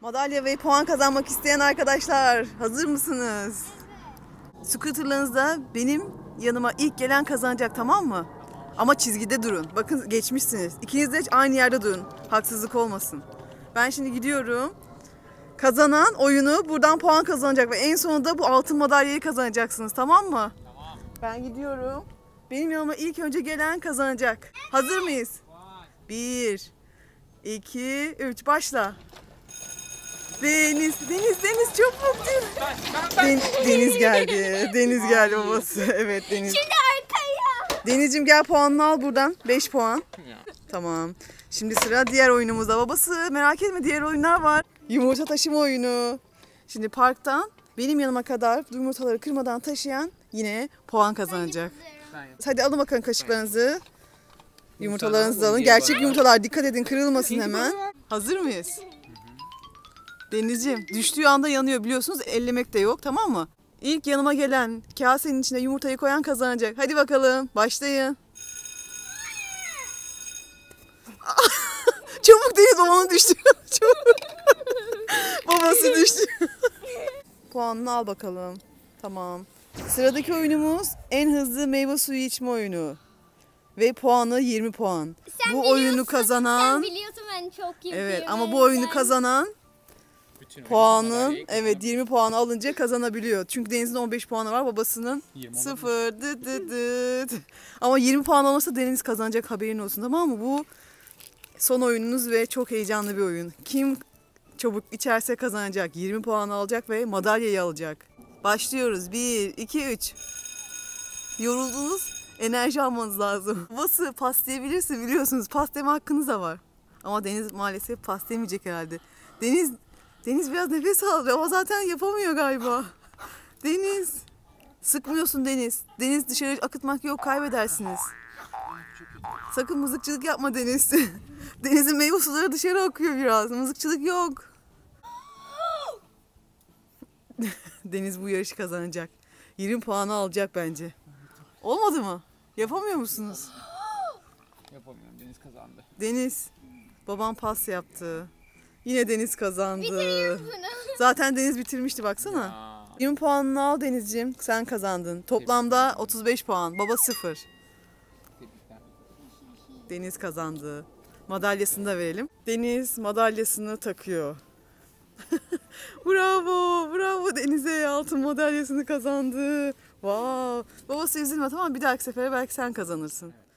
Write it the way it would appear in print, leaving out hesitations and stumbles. Madalya ve puan kazanmak isteyen arkadaşlar, hazır mısınız? Evet. Scooter'larınızda benim yanıma ilk gelen kazanacak, tamam mı? Ama çizgide durun. Bakın geçmişsiniz. İkiniz de aynı yerde durun. Haksızlık olmasın. Ben şimdi gidiyorum. Kazanan oyunu buradan puan kazanacak ve en sonunda bu altın madalyayı kazanacaksınız, tamam mı? Tamam. Ben gidiyorum. Benim yanıma ilk önce gelen kazanacak. Evet. Hazır mıyız? Vay. 1, 2, 3 başla. Deniz çok mutluyum. Deniz geldi. Deniz geldi babası. Evet Deniz. Şimdi arkaya. Denizciğim gel, puanını al buradan. 5 puan. Tamam. Şimdi sıra diğer oyunumuza. Babası merak etme, diğer oyunlar var. Yumurta taşıma oyunu. Şimdi parktan benim yanıma kadar yumurtaları kırmadan taşıyan yine puan kazanacak. Hadi alın bakalım kaşıklarınızı. Yumurtalarınızı alın. Gerçek yumurtalar, dikkat edin kırılmasın hemen. Hazır mıyız? Denizciğim düştüğü anda yanıyor, biliyorsunuz, ellemek de yok, tamam mı? İlk yanıma gelen, kasenin içine yumurtayı koyan kazanacak. Hadi bakalım başlayın. Çabuk Deniz, babanın düştü. Çabuk. Babası düştü. Puanını al bakalım. Tamam. Sıradaki oyunumuz en hızlı meyve suyu içme oyunu. Ve puanı 20 puan. Sen bu oyunu kazanan... Sen biliyorsun ben çok yapıyorum. Evet ama bu oyunu kazanan... Puanın, evet, 20 puanı alınca kazanabiliyor. Çünkü Deniz'in 15 puanı var, babasının 0. Ama 20 puan olursa Deniz kazanacak, haberin olsun, tamam mı? Bu son oyununuz ve çok heyecanlı bir oyun. Kim çabuk içerse kazanacak, 20 puan alacak ve madalyayı alacak. Başlıyoruz. 1, 2, 3. Yoruldunuz, enerji almanız lazım. Babası pas diyebilirsin, biliyorsunuz pas deme hakkınız da var. Ama Deniz maalesef pas demeyecek herhalde. Deniz biraz nefes aldı ama zaten yapamıyor galiba. Deniz. Sıkmıyorsun Deniz. Deniz dışarı akıtmak yok, kaybedersiniz. Sakın mızıkçılık yapma Deniz. Deniz'in meyve suları dışarı akıyor biraz. Mızıkçılık yok. Deniz bu yarışı kazanacak. 20 puanı alacak bence. Olmadı mı? Yapamıyor musunuz? Yapamıyorum. Deniz kazandı. Deniz. Babam pas yaptı. Yine Deniz kazandı. Zaten Deniz bitirmişti, baksana. Ya. 20 puanını al Denizciğim, sen kazandın. Toplamda 35 puan, baba 0. Deniz kazandı. Madalyasını da verelim. Deniz madalyasını takıyor. Bravo, bravo Deniz'e, altın madalyasını kazandı. Wow. Babası üzülme, tamam, bir dahaki sefere belki sen kazanırsın.